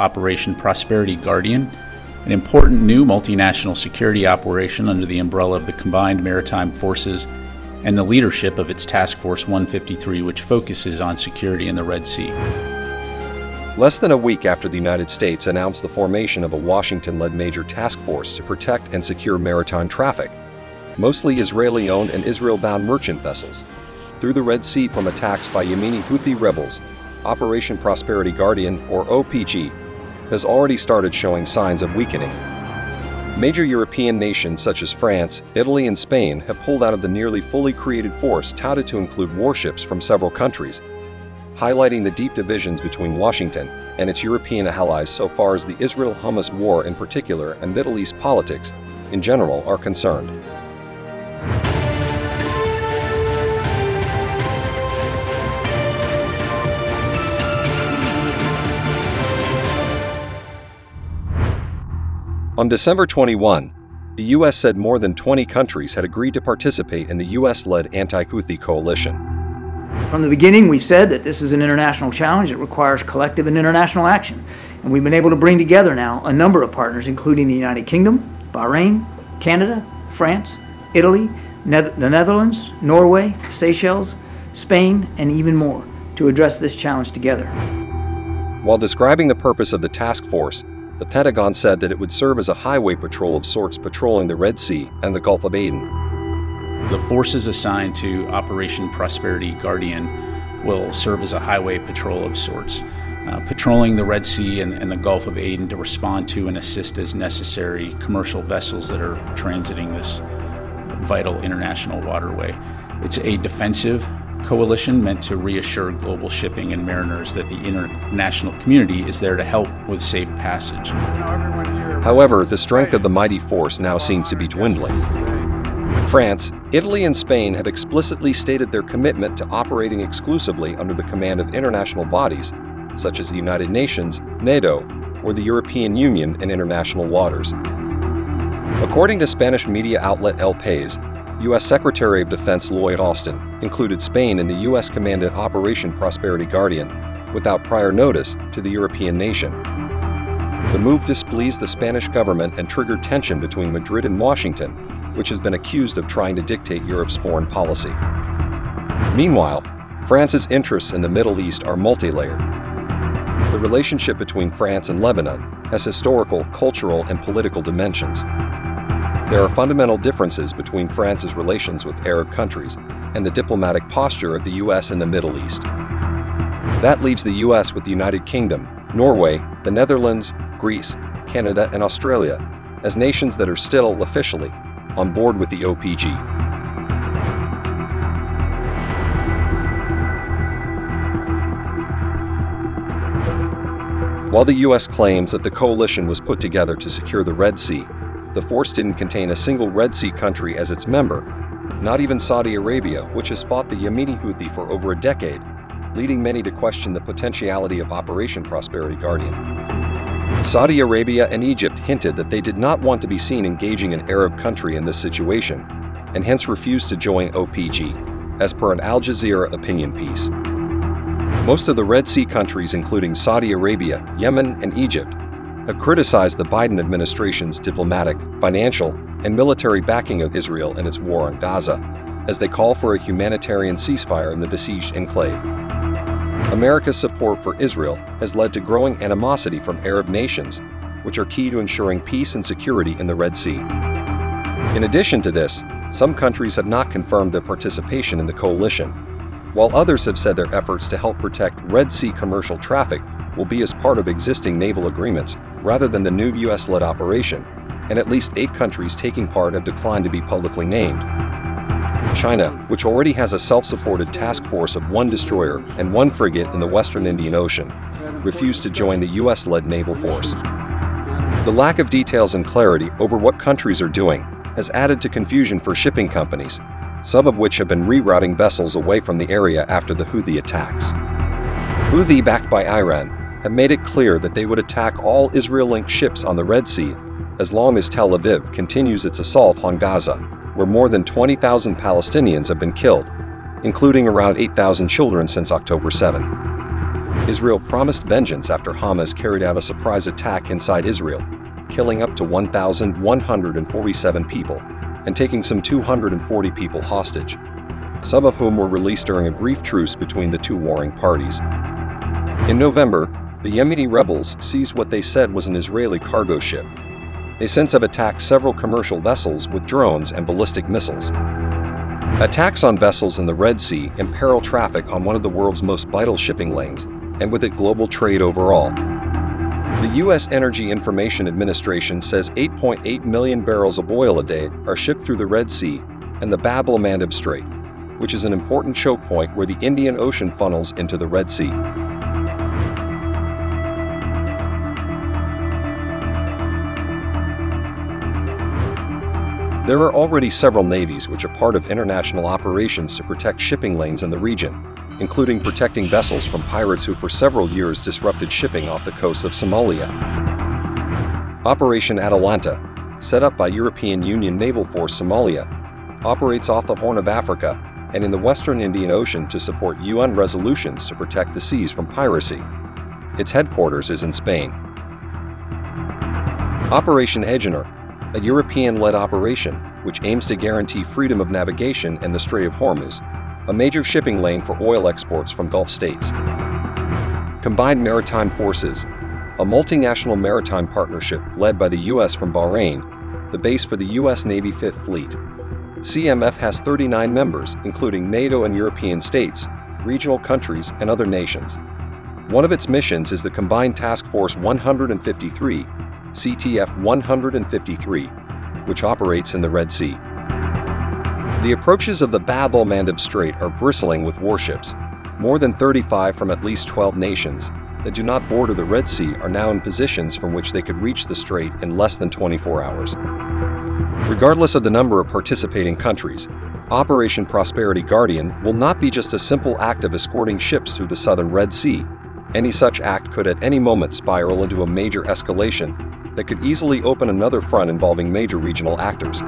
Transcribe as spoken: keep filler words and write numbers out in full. Operation Prosperity Guardian, an important new multinational security operation under the umbrella of the Combined Maritime Forces and the leadership of its Task Force one fifty-three, which focuses on security in the Red Sea. Less than a week after the United States announced the formation of a Washington-led major task force to protect and secure maritime traffic, mostly Israeli-owned and Israel-bound merchant vessels, through the Red Sea from attacks by Yemeni Houthi rebels, Operation Prosperity Guardian, or O P G, has already started showing signs of weakening. Major European nations such as France, Italy, and Spain have pulled out of the nearly fully created force touted to include warships from several countries, highlighting the deep divisions between Washington and its European allies so far as the Israel-Hamas war in particular and Middle East politics in general are concerned. On December twenty-first, the U S said more than twenty countries had agreed to participate in the U S-led anti-Houthi coalition. From the beginning, we said that this is an international challenge that requires collective and international action. And we've been able to bring together now a number of partners, including the United Kingdom, Bahrain, Canada, France, Italy, ne- the Netherlands, Norway, Seychelles, Spain, and even more, to address this challenge together. While describing the purpose of the task force, the Pentagon said that it would serve as a highway patrol of sorts patrolling the Red Sea and the Gulf of Aden. The forces assigned to Operation Prosperity Guardian will serve as a highway patrol of sorts, uh, patrolling the Red Sea and, and the Gulf of Aden to respond to and assist as necessary commercial vessels that are transiting this vital international waterway. It's a defensive coalition meant to reassure global shipping and mariners that the international community is there to help with safe passage. However, the strength of the mighty force now seems to be dwindling. France, Italy, and Spain have explicitly stated their commitment to operating exclusively under the command of international bodies, such as the United Nations, NATO, or the European Union in international waters. According to Spanish media outlet El País, U S Secretary of Defense Lloyd Austin included Spain in the U S-commanded Operation Prosperity Guardian without prior notice to the European nation. The move displeased the Spanish government and triggered tension between Madrid and Washington, which has been accused of trying to dictate Europe's foreign policy. Meanwhile, France's interests in the Middle East are multi-layered. The relationship between France and Lebanon has historical, cultural, and political dimensions. There are fundamental differences between France's relations with Arab countries and the diplomatic posture of the U S in the Middle East. That leaves the U S with the United Kingdom, Norway, the Netherlands, Greece, Canada, and Australia as nations that are still, officially, on board with the O P G. While the U S claims that the coalition was put together to secure the Red Sea, the force didn't contain a single Red Sea country as its member, not even Saudi Arabia, which has fought the Yemeni Houthi for over a decade, leading many to question the potentiality of Operation Prosperity Guardian. Saudi Arabia and Egypt hinted that they did not want to be seen engaging an Arab country in this situation, and hence refused to join O P G, as per an Al Jazeera opinion piece. Most of the Red Sea countries, including Saudi Arabia, Yemen, and Egypt, have criticized the Biden administration's diplomatic, financial, and military backing of Israel in its war on Gaza, as they call for a humanitarian ceasefire in the besieged enclave. America's support for Israel has led to growing animosity from Arab nations, which are key to ensuring peace and security in the Red Sea. In addition to this, some countries have not confirmed their participation in the coalition, while others have said their efforts to help protect Red Sea commercial traffic will be as part of existing naval agreements rather than the new U S-led operation, and at least eight countries taking part have declined to be publicly named. China, which already has a self-supported task force of one destroyer and one frigate in the Western Indian Ocean, refused to join the U S-led naval force. The lack of details and clarity over what countries are doing has added to confusion for shipping companies, some of which have been rerouting vessels away from the area after the Houthi attacks. Houthi, backed by Iran, have made it clear that they would attack all Israel-linked ships on the Red Sea as long as Tel Aviv continues its assault on Gaza, where more than twenty thousand Palestinians have been killed, including around eight thousand children since October seventh. Israel promised vengeance after Hamas carried out a surprise attack inside Israel, killing up to one thousand one hundred forty-seven people and taking some two hundred forty people hostage, some of whom were released during a brief truce between the two warring parties. In November, the Yemeni rebels seized what they said was an Israeli cargo ship. They since have attacked several commercial vessels with drones and ballistic missiles. Attacks on vessels in the Red Sea imperil traffic on one of the world's most vital shipping lanes, and with it global trade overall. The U S Energy Information Administration says eight point eight million barrels of oil a day are shipped through the Red Sea and the Bab el Mandeb Strait, which is an important choke point where the Indian Ocean funnels into the Red Sea. There are already several navies which are part of international operations to protect shipping lanes in the region, including protecting vessels from pirates who for several years disrupted shipping off the coast of Somalia. Operation Atalanta, set up by European Union Naval Force Somalia, operates off the Horn of Africa and in the Western Indian Ocean to support U N resolutions to protect the seas from piracy. Its headquarters is in Spain. Operation Egeria, a European-led operation which aims to guarantee freedom of navigation in the Strait of Hormuz, a major shipping lane for oil exports from Gulf states. Combined Maritime Forces, a multinational maritime partnership led by the U S from Bahrain, the base for the U S Navy Fifth Fleet. C M F has thirty-nine members, including NATO and European states, regional countries, and other nations. One of its missions is the combined Task Force one fifty-three, C T F one fifty-three, which operates in the Red Sea. The approaches of the Bab el Mandeb Strait are bristling with warships. More than thirty-five from at least twelve nations that do not border the Red Sea are now in positions from which they could reach the strait in less than twenty-four hours. Regardless of the number of participating countries, Operation Prosperity Guardian will not be just a simple act of escorting ships through the southern Red Sea. Any such act could at any moment spiral into a major escalation that could easily open another front involving major regional actors.